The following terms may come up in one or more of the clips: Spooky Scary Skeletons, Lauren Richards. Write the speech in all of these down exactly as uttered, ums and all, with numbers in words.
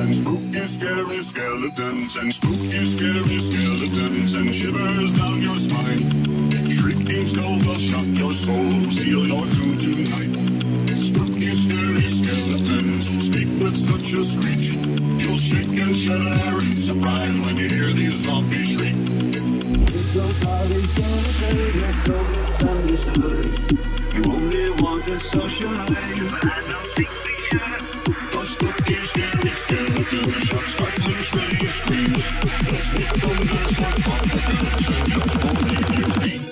and spooky scary skeletons and spooky scary skeletons and shivers down your spine. Shrieking skulls will shock your soul, seal your doom tonight. Spooky scary skeletons speak with such a screech. You'll shake and shudder in surprise when you hear these zombies shriek. You only want to socialize. I don't think we should. The spooky, scary skeleton shouts, startling, shrilly screams. The sneak on the slap on the dance and just won't leave your feet.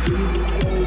Thank you.